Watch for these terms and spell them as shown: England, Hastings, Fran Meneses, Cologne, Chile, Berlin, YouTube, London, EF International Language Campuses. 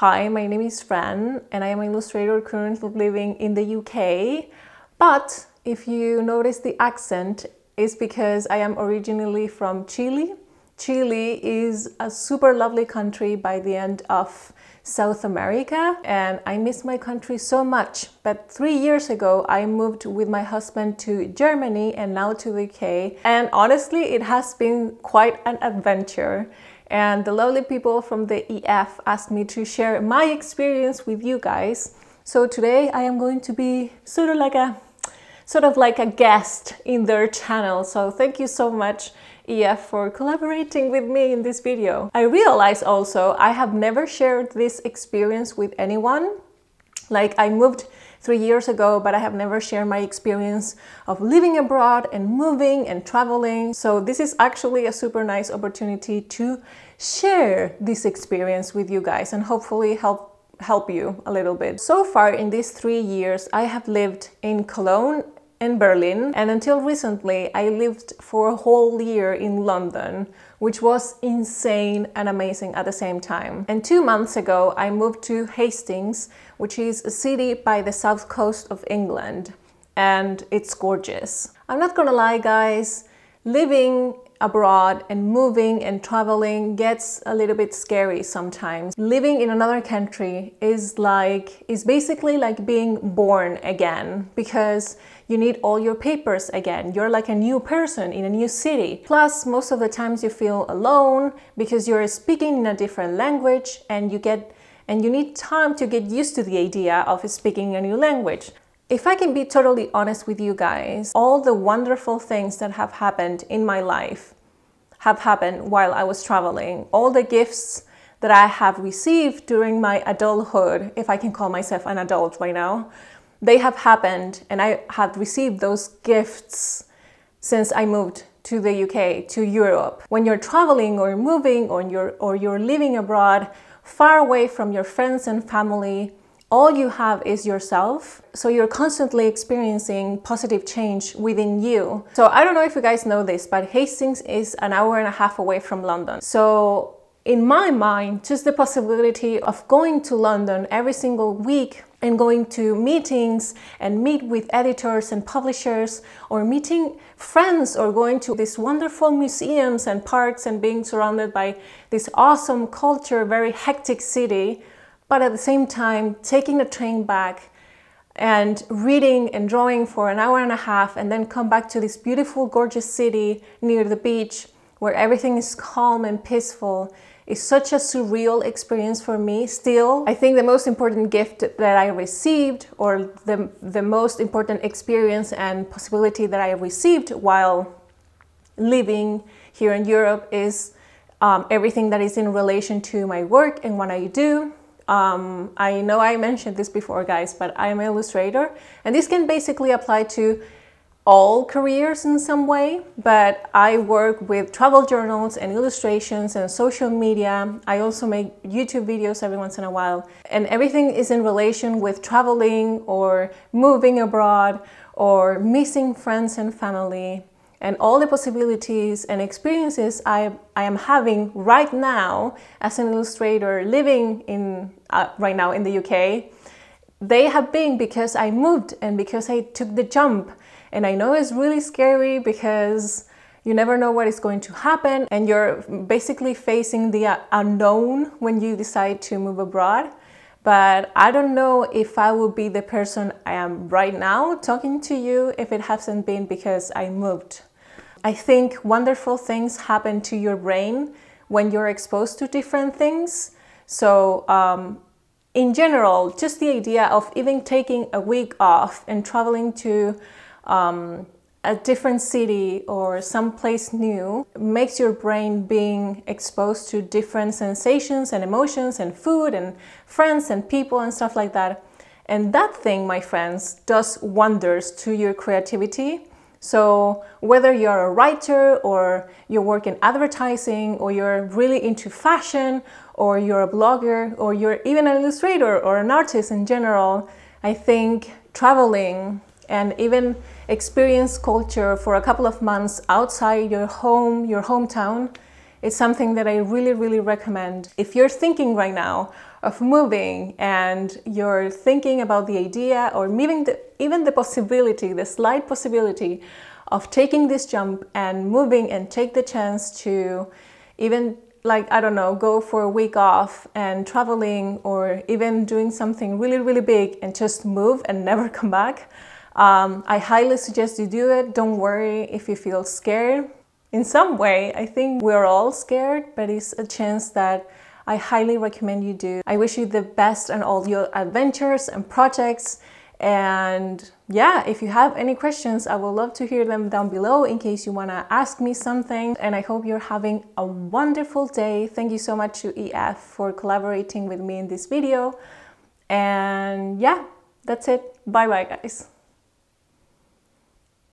Hi, my name is Fran and I am an illustrator currently living in the UK. But if you notice the accent, it's because I am originally from Chile. Chile is a super lovely country by the end of South America, and I miss my country so much. But 3 years ago, I moved with my husband to Germany and now to the UK. And honestly, it has been quite an adventure. And the lovely people from the EF asked me to share my experience with you guys. So today I am going to be sort of like a guest in their channel. So thank you so much, EF, for collaborating with me in this video. I realize also I have never shared this experience with anyone. Like, I moved 3 years ago, but I have never shared my experience of living abroad and moving and traveling. So this is actually a super nice opportunity to share this experience with you guys and hopefully help you a little bit. So far in these 3 years, I have lived in Cologne and Berlin, and until recently I lived for a whole year in London, which was insane and amazing at the same time. And 2 months ago I moved to Hastings, which is a city by the south coast of England, and it's gorgeous. I'm not gonna lie, guys, living abroad and moving and traveling gets a little bit scary sometimes. Living in another country is basically like being born again, because you need all your papers again. You're like a new person in a new city. Plus, most of the times you feel alone because you're speaking in a different language, and you need time to get used to the idea of speaking a new language. If I can be totally honest with you guys, all the wonderful things that have happened in my life have happened while I was traveling. All the gifts that I have received during my adulthood, if I can call myself an adult right now, they have happened, and I have received those gifts since I moved to the UK, to Europe. When you're traveling or moving or you're living abroad, far away from your friends and family, all you have is yourself, so you're constantly experiencing positive change within you. So I don't know if you guys know this, but Hastings is an hour and a half away from London. So in my mind, just the possibility of going to London every single week and going to meetings and meet with editors and publishers, or meeting friends, or going to these wonderful museums and parks and being surrounded by this awesome culture, very hectic city, but at the same time taking the train back and reading and drawing for an hour and a half and then come back to this beautiful, gorgeous city near the beach where everything is calm and peaceful is such a surreal experience for me still. I think the most important gift that I received, or the most important experience and possibility that I received while living here in Europe is everything that is in relation to my work and what I do. I know I mentioned this before, guys, but I'm an illustrator, and this can basically apply to all careers in some way, but I work with travel journals and illustrations and social media. I also make YouTube videos every once in a while, and everything is in relation with traveling or moving abroad or missing friends and family, and all the possibilities and experiences I am having right now as an illustrator living in right now in the UK, they have been because I moved and because I took the jump. And I know it's really scary because you never know what is going to happen, and you're basically facing the unknown when you decide to move abroad. But I don't know if I would be the person I am right now talking to you if it hasn't been because I moved. I think wonderful things happen to your brain when you're exposed to different things. So in general, just the idea of even taking a week off and traveling to a different city or someplace new makes your brain being exposed to different sensations and emotions and food and friends and people and stuff like that. And that thing, my friends, does wonders to your creativity. So whether you're a writer or you work in advertising or you're really into fashion or you're a blogger or you're even an illustrator or an artist in general, I think traveling and even experience culture for a couple of months outside your hometown It's something that I really, really recommend. If you're thinking right now of moving and you're thinking about the idea or even the possibility, the slight possibility of taking this jump and moving and take the chance to even, like, I don't know, go for a week off and traveling or even doing something really, really big and just move and never come back, I highly suggest you do it. Don't worry if you feel scared. In some way, I think we're all scared, but it's a chance that I highly recommend you do. I wish you the best on all your adventures and projects. And yeah, if you have any questions, I would love to hear them down below in case you want to ask me something. And I hope you're having a wonderful day. Thank you so much to EF for collaborating with me in this video. And yeah, that's it. Bye bye, guys.